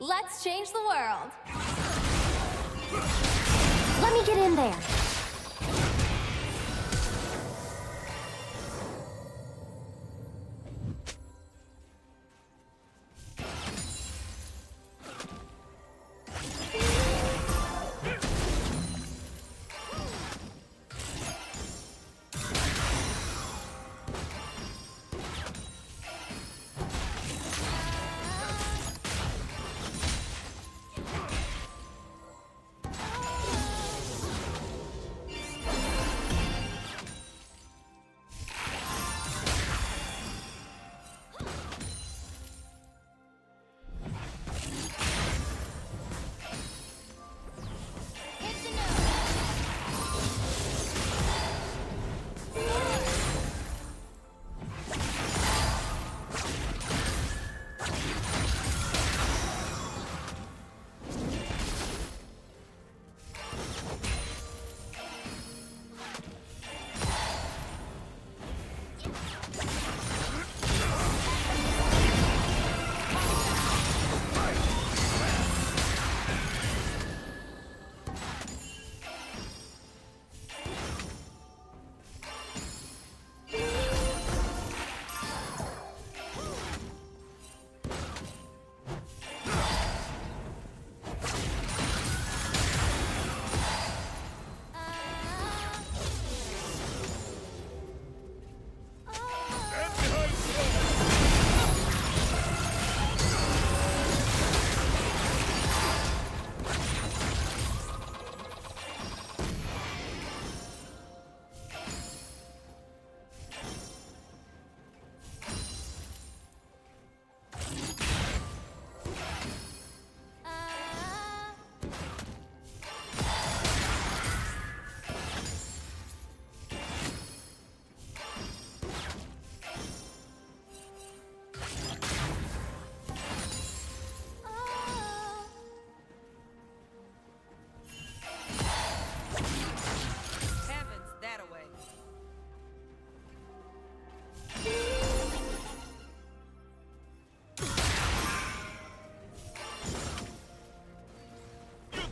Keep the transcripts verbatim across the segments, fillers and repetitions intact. Let's change the world. Let me get in there.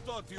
Fuck you.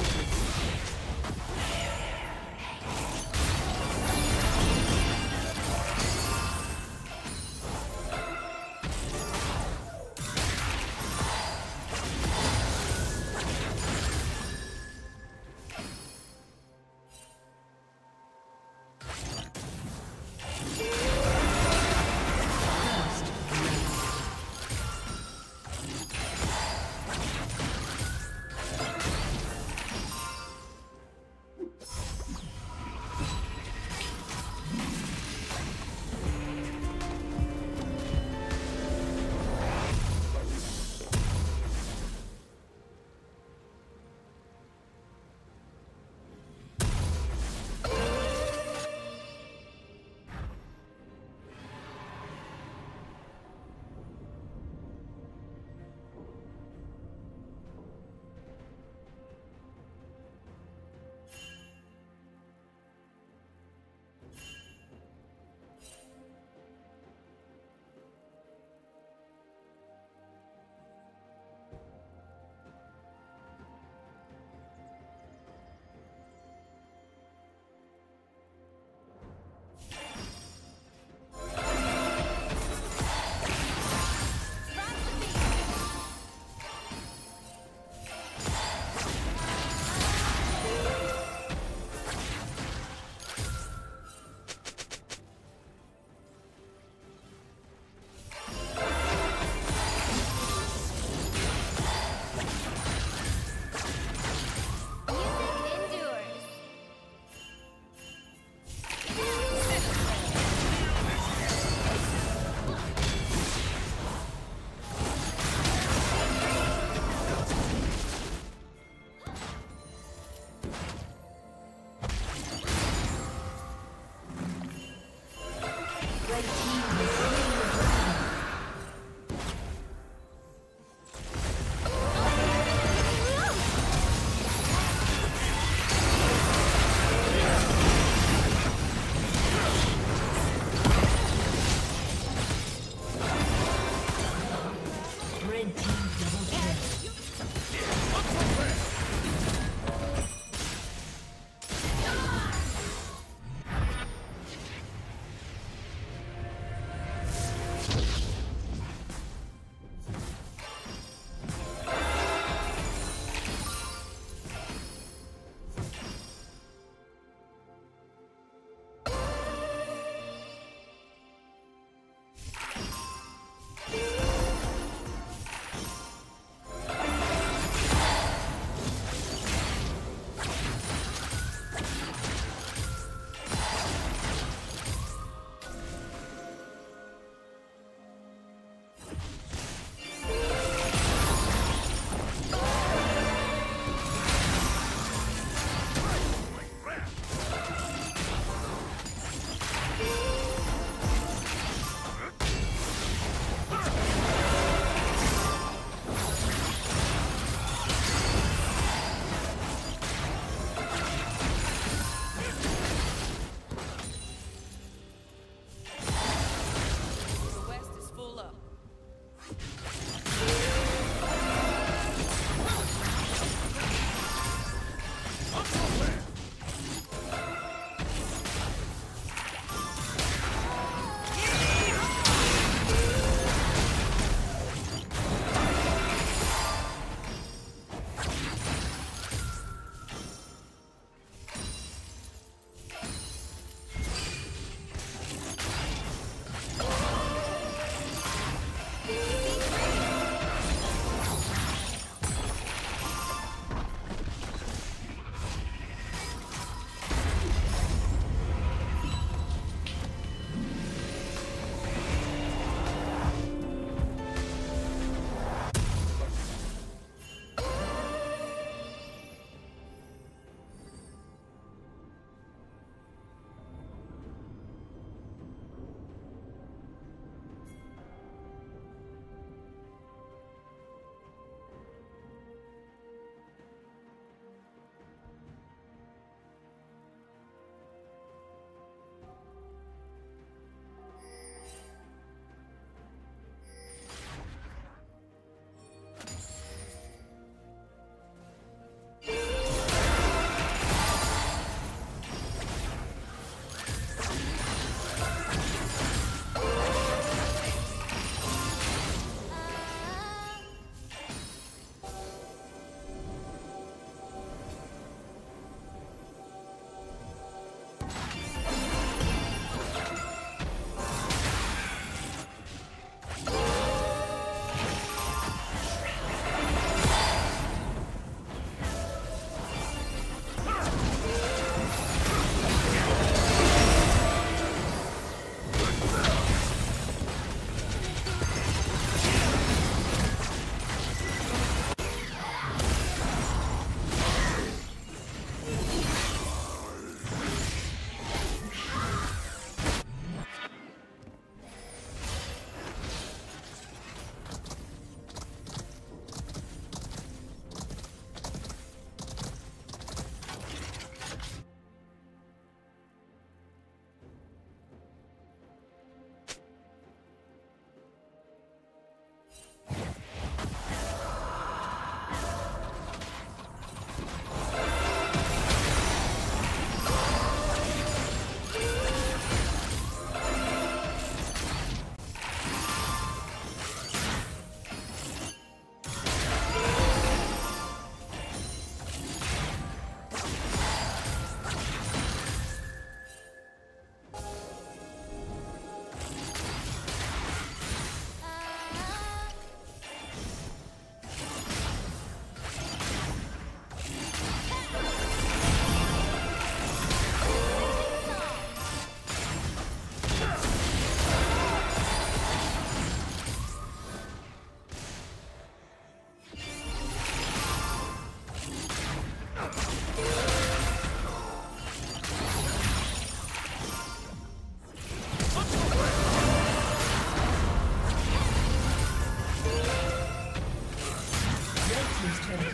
team's turret has been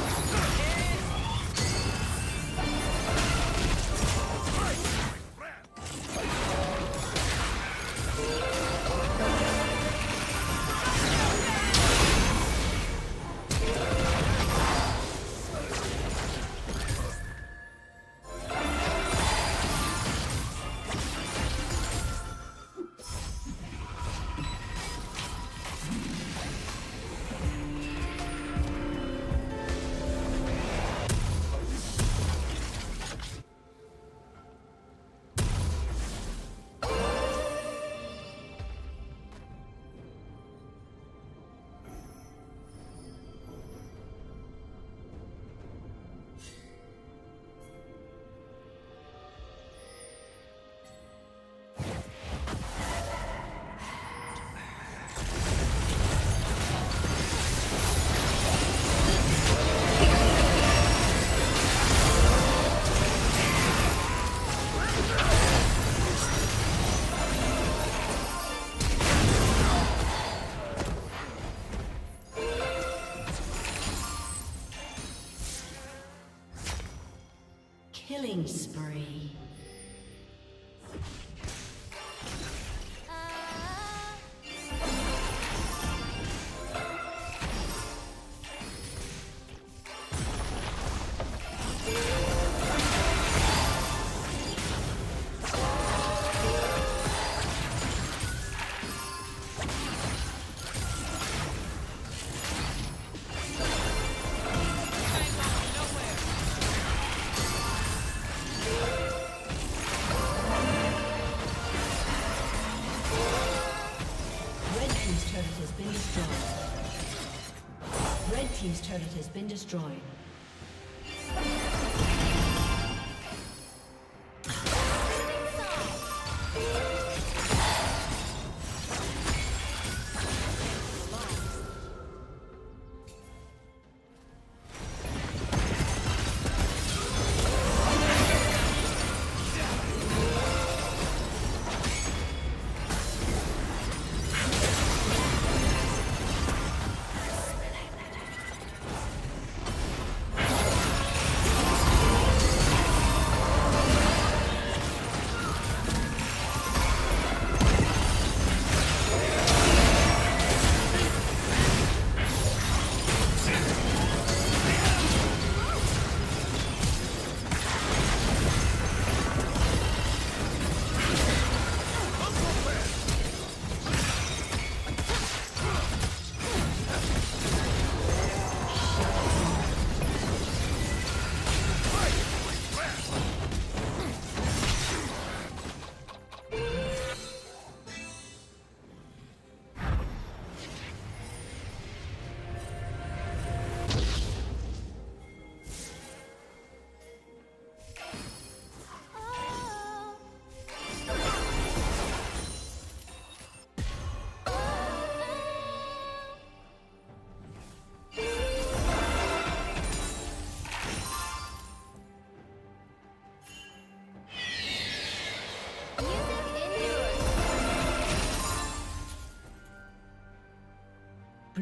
killing spree. Team's turret has been destroyed.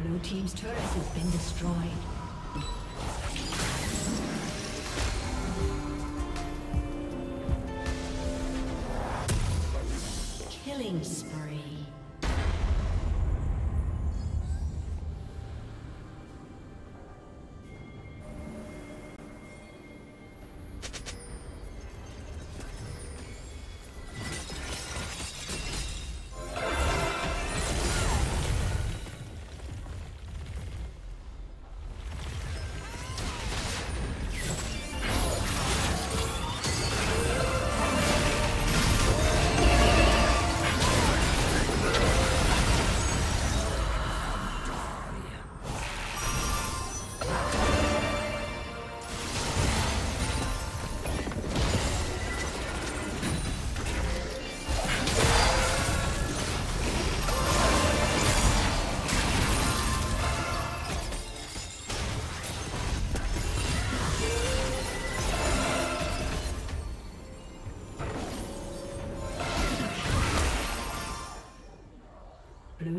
Blue team's turret has been destroyed.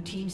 Blue team's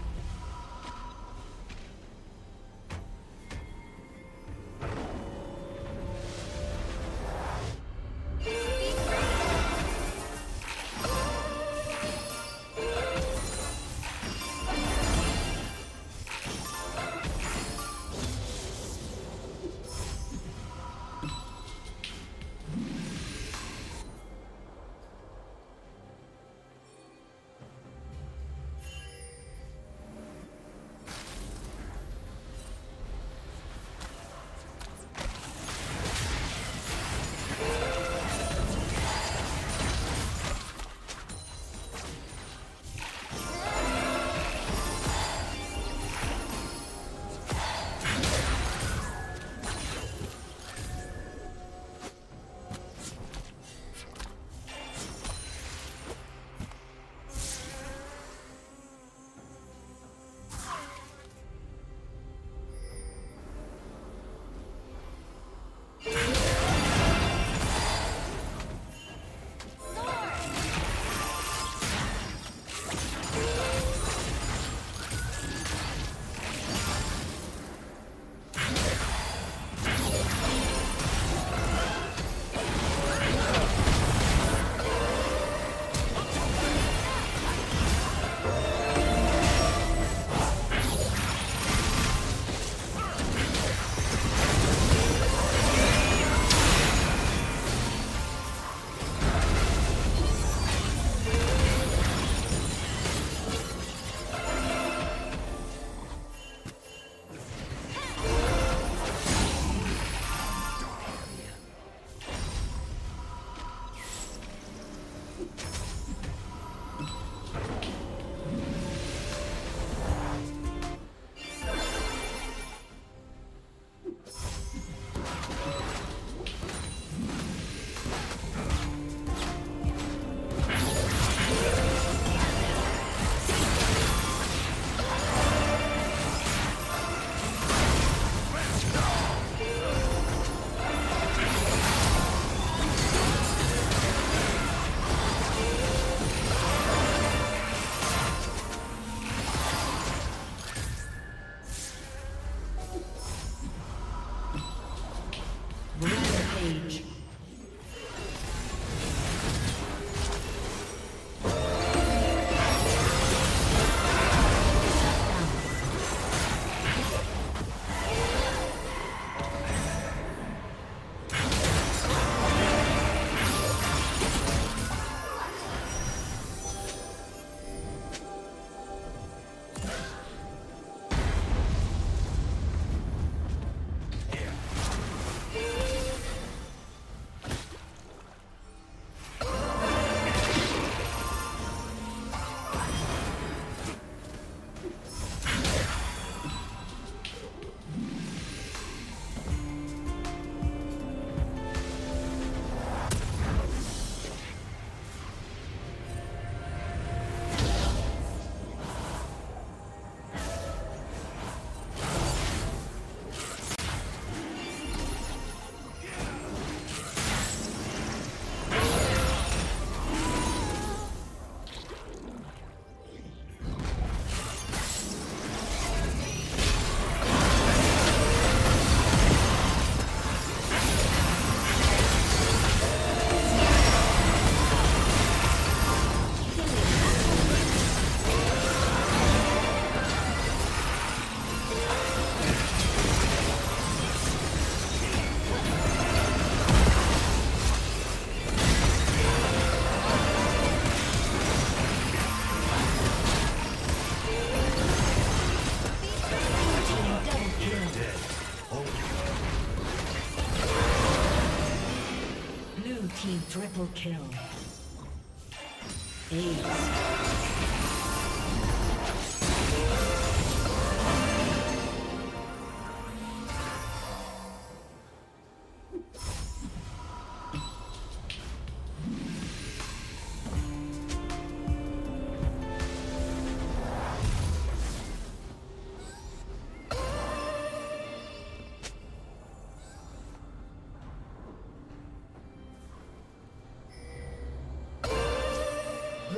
Triple kill.